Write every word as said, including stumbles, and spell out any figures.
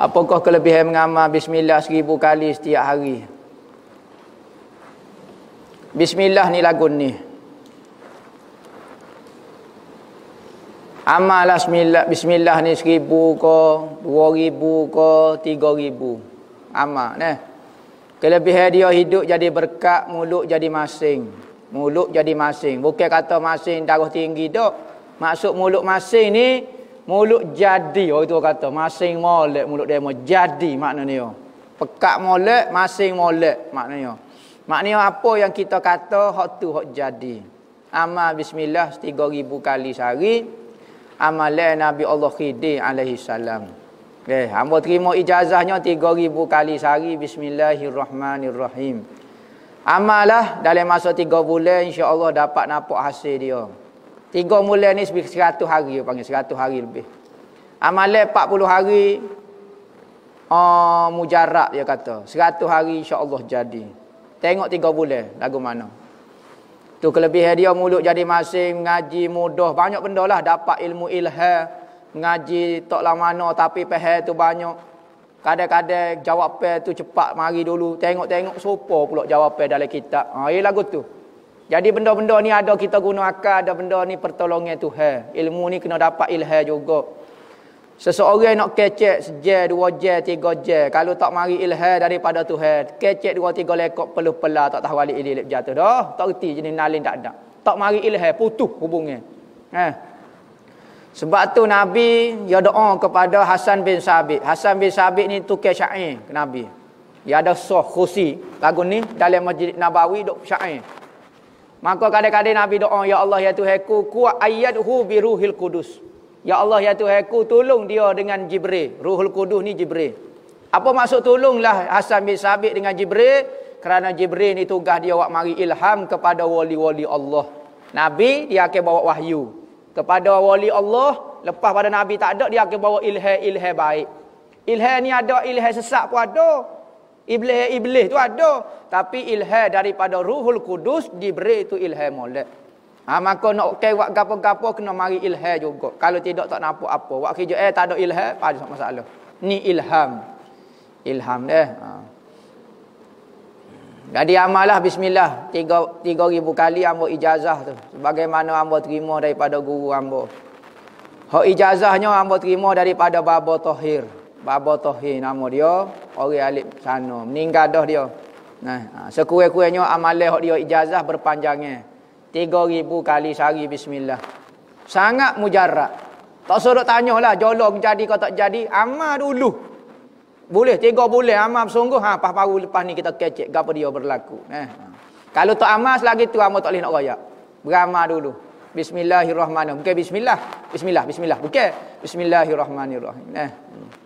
Apakah kelebihan mengamal Bismillah seribu kali setiap hari? Bismillah ni lagu ni. Amalah Bismillah ni seribu ke, dua ribu ke, tiga ribu. Amal ni. Kelebihan dia hidup jadi berkat, mulut jadi masing. Mulut jadi masing. Bukan kata masing darah tinggi tak. Maksud mulut masing ni, mulut jadi, orang tua kata. Masing molek mulut dia mau jadi maknanya. Pekak molek, masing molek maknanya. Maknanya apa yang kita kata, hak tu hak jadi. Amal Bismillah tiga ribu kali sehari. Amalan Nabi Allah Khidir alaihi salam. Okay. Hamba terima ijazahnya tiga ribu kali sehari. Bismillahirrahmanirrahim. Amalah dalam masa tiga bulan insya-Allah dapat nampak hasil dia. Tiga mulai ni seratus hari, panggil seratus hari lebih. Amalan empat puluh hari uh, mujarab dia kata. seratus hari insya-Allah jadi. Tengok tiga bulan lagu mana. Tu kelebihan dia mulut jadi masing, ngaji mudah, banyak benda lah dapat ilmu ilham, ngaji taklah mana tapi faham tu banyak. Kadang-kadang jawapan tu cepat mari dulu, tengok-tengok sopo pula jawapan dalam kitab. Ha eh lagu tu. Jadi benda-benda ni ada kita guna akal, ada benda ni pertolongan Tuhan. Ilmu ni kena dapat ilham juga. Seseorang nak kecek sejam, dua jam, tiga jam. Kalau tak mari ilham daripada Tuhan, kecek dua tiga lekok peluh pelah tak tahu alik ilip jatuh dah. Tak reti jenis nalin tak ada. Tak mari ilham putus hubungnya. Eh. Sebab tu Nabi dia doa kepada Hassan bin Thabit. Hassan bin Thabit ni tukar syair ke Nabi. Dia ada soh khusi lagu ni dalam Masjid Nabawi dok syair. Maka kadang-kadang Nabi doa, ya Allah ya Tuhanku kuat ayyadhu bi ruhil qudus. Ya Allah ya Tuhanku tolong dia dengan Jibril. Ruhul Qudus ni Jibril. Apa maksud tolonglah Hassan bin Thabit dengan Jibril? Kerana Jibril ni tugas dia wak mari ilham kepada wali-wali Allah. Nabi dia akan bawa wahyu kepada wali Allah, lepas pada Nabi tak ada dia akan bawa ilham-ilham baik. Ilham ni ada, ilham sesat pun ada. Iblis-iblis tu ada. Tapi ilham daripada Ruhul Qudus, Jibril tu ilham molek. Ha, maka nak kewak gapo-gapo kena mari ilham juga. Kalau tidak tak nampak apa. Wak kerja eh tak ada ilham, ada masalah. Ni ilham. Ilham deh. Ha. Jadi amalah Bismillah tiga ribu kali hamba ijazah tu. Sebagaimana hamba terima daripada guru hamba. Hak ijazahnya hamba terima daripada Baba Tuhir. Baba Tuhir nama dia, orang alif sana, meninggal dah dia. Nah, sekurang-kurangnya amalan hak dia ijazah berpanjangnya tiga ribu kali sehari Bismillah. Sangat mujarab. Tak suruh tanyalah jolong jadi ke tak jadi, amal dulu. Boleh tiga bulan amal sungguh, ha pas baru lepas ni kita kecek gapo dia berlaku. Nah. Kalau tak amal selagi tu amal tak boleh nak royak. Beramal dulu. Bismillahirrahmanirrahim. Bukan bismillah. Bismillah, bismillah. Bukan. Bismillahirrahmanirrahim. Nah.